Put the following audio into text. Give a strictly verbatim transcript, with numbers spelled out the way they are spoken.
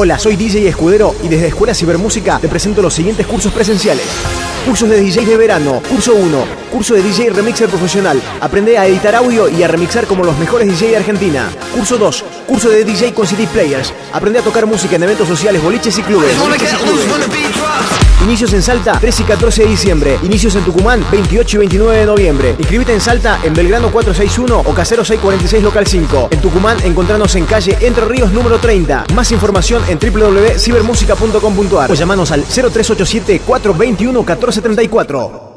Hola, soy D J Escudero y desde Escuela Cibermusika te presento los siguientes cursos presenciales. Cursos de D J de verano, curso uno, curso de D J Remixer profesional. Aprende a editar audio y a remixar como los mejores D J de Argentina. Curso dos, curso de D J con C D Players. Aprende a tocar música en eventos sociales, boliches y clubes. Inicios en Salta, trece y catorce de diciembre. Inicios en Tucumán, veintiocho y veintinueve de noviembre. Inscríbete en Salta en Belgrano cuatrocientos sesenta y uno o Caseros seiscientos cuarenta y seis local cinco. En Tucumán encontranos en calle Entre Rios número treinta. Más información en doble u doble u doble u punto cibermusika punto com punto ar o llamanos al cero tres ocho siete, cuatro dos uno, uno cuatro tres cuatro.